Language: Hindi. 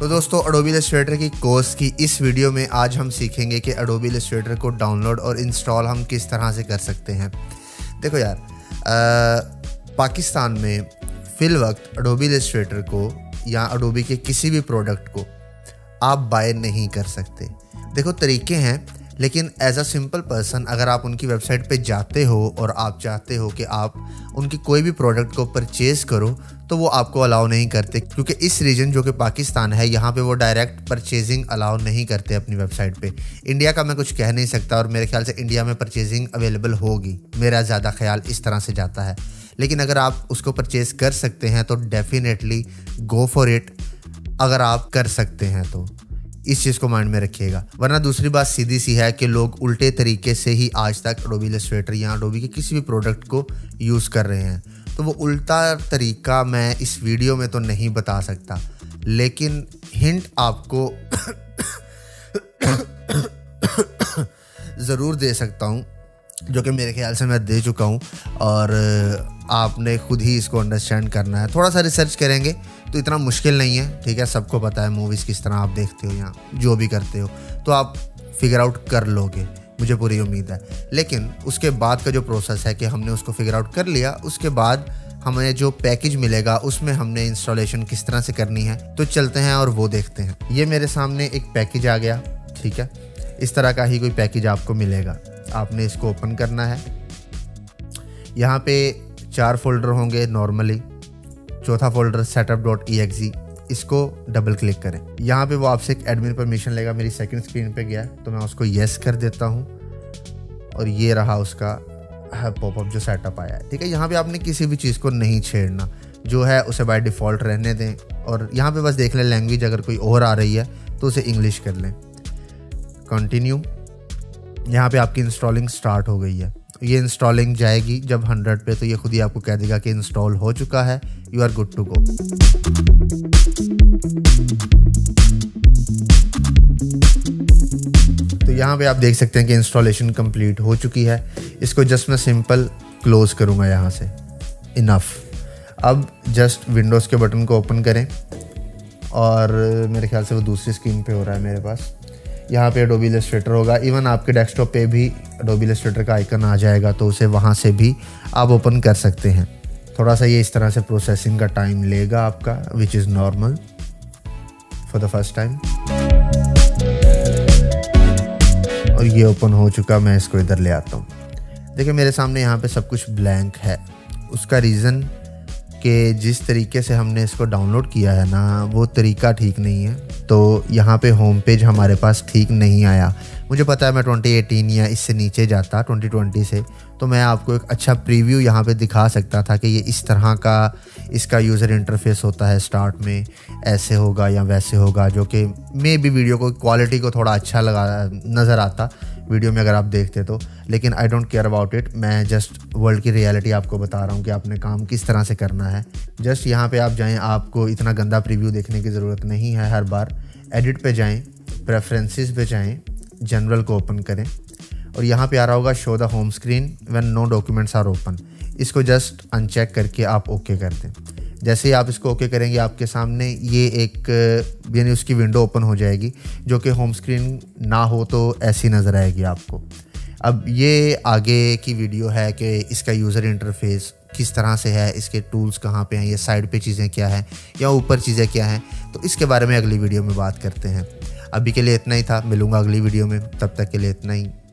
तो दोस्तों Adobe Illustrator की कोर्स की इस वीडियो में आज हम सीखेंगे कि Adobe Illustrator को डाउनलोड और इंस्टॉल हम किस तरह से कर सकते हैं। देखो यार, पाकिस्तान में फिल वक्त Adobe Illustrator को या Adobe के किसी भी प्रोडक्ट को आप बाय नहीं कर सकते। देखो तरीके हैं, लेकिन एज अ सिंपल पर्सन अगर आप उनकी वेबसाइट पे जाते हो और आप चाहते हो कि आप उनकी कोई भी प्रोडक्ट को परचेज़ करो तो वो आपको अलाउ नहीं करते, क्योंकि इस रीजन जो कि पाकिस्तान है यहाँ पे वो डायरेक्ट परचेजिंग अलाउ नहीं करते अपनी वेबसाइट पे। इंडिया का मैं कुछ कह नहीं सकता और मेरे ख्याल से इंडिया में परचेजिंग अवेलेबल होगी, मेरा ज़्यादा ख्याल इस तरह से जाता है। लेकिन अगर आप उसको परचेज़ कर सकते हैं तो डेफिनेटली गो फॉर इट, अगर आप कर सकते हैं तो इस चीज़ को माइंड में रखिएगा। वरना दूसरी बात सीधी सी है कि लोग उल्टे तरीके से ही आज तक Adobe Illustrator या Adobe के किसी भी प्रोडक्ट को यूज़ कर रहे हैं, तो वो उल्टा तरीका मैं इस वीडियो में तो नहीं बता सकता, लेकिन हिंट आपको ज़रूर दे सकता हूँ, जो कि मेरे ख्याल से मैं दे चुका हूँ और आपने खुद ही इसको अंडरस्टैंड करना है। थोड़ा सा रिसर्च करेंगे तो इतना मुश्किल नहीं है, ठीक है? सबको पता है मूवीज़ किस तरह आप देखते हो या जो भी करते हो, तो आप फिगर आउट कर लोगे, मुझे पूरी उम्मीद है। लेकिन उसके बाद का जो प्रोसेस है कि हमने उसको फिगर आउट कर लिया, उसके बाद हमें जो पैकेज मिलेगा उसमें हमने इंस्टॉलेशन किस तरह से करनी है, तो चलते हैं और वो देखते हैं। ये मेरे सामने एक पैकेज आ गया, ठीक है? इस तरह का ही कोई पैकेज आपको मिलेगा, आपने इसको ओपन करना है। यहाँ पे 4 फोल्डर होंगे नॉर्मली, चौथा फोल्डर setup.exe, इसको डबल क्लिक करें। यहाँ पे वो आपसे एक एडमिन परमिशन लेगा, मेरी सेकंड स्क्रीन पे गया तो मैं उसको येस कर देता हूँ और ये रहा उसका पॉपअप जो सेटअप आया है, ठीक है? यहाँ पे आपने किसी भी चीज़ को नहीं छेड़ना, जो है उसे बाय डिफ़ॉल्ट रहने दें और यहाँ पे बस देख लें लैंग्वेज अगर कोई और आ रही है तो उसे इंग्लिश कर लें। कंटिन्यू। यहाँ पे आपकी इंस्टॉलिंग स्टार्ट हो गई है, ये इंस्टॉलिंग जाएगी जब 100 पे, तो ये खुद ही आपको कह देगा कि इंस्टॉल हो चुका है, you are good to go. तो यहाँ पे आप देख सकते हैं कि इंस्टॉलेशन कंप्लीट हो चुकी है। इसको जस्ट मैं सिंपल क्लोज करूँगा यहाँ से, इनफ। अब जस्ट विंडोज़ के बटन को ओपन करें और मेरे ख्याल से वो दूसरी स्क्रीन पे हो रहा है मेरे पास। यहाँ पे Adobe Illustrator होगा, इवन आपके डेस्कटॉप पे भी Adobe Illustrator का आइकन आ जाएगा, तो उसे वहाँ से भी आप ओपन कर सकते हैं। थोड़ा सा ये इस तरह से प्रोसेसिंग का टाइम लेगा आपका, which is normal for the first time. और ये ओपन हो चुका, मैं इसको इधर ले आता हूँ। देखिए मेरे सामने यहाँ पे सब कुछ ब्लैंक है, उसका रीज़न कि जिस तरीके से हमने इसको डाउनलोड किया है ना, वो तरीका ठीक नहीं है। तो यहाँ पे होम पेज हमारे पास ठीक नहीं आया। मुझे पता है मैं 2018 या इससे नीचे जाता, 2020 से, तो मैं आपको एक अच्छा प्रीव्यू यहाँ पे दिखा सकता था कि ये इस तरह का इसका यूज़र इंटरफेस होता है, स्टार्ट में ऐसे होगा या वैसे होगा, जो कि मे भी वीडियो को क्वालिटी को थोड़ा अच्छा लगा नज़र आता वीडियो में अगर आप देखते तो। लेकिन I don't care about it, मैं जस्ट वर्ल्ड की रियलिटी आपको बता रहा हूँ कि आपने काम किस तरह से करना है। जस्ट यहाँ पे आप जाएं, आपको इतना गंदा प्रीव्यू देखने की ज़रूरत नहीं है हर बार। एडिट पे जाएं, प्रेफरेंसेस पे जाएं, जनरल को ओपन करें और यहाँ पे आ रहा होगा show the home screen when no documents are open. इसको जस्ट अनचेक करके आप ओके कर दें। जैसे ही आप इसको ओके करेंगे आपके सामने ये एक यानी उसकी विंडो ओपन हो जाएगी, जो कि होम स्क्रीन ना हो तो ऐसी नज़र आएगी आपको। अब ये आगे की वीडियो है कि इसका यूज़र इंटरफेस किस तरह से है, इसके टूल्स कहाँ पे हैं, ये साइड पे चीज़ें क्या हैं या ऊपर चीज़ें क्या हैं, तो इसके बारे में अगली वीडियो में बात करते हैं। अभी के लिए इतना ही था, मिलूँगा अगली वीडियो में, तब तक के लिए इतना ही।